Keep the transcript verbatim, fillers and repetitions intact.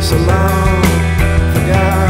So long, forgot.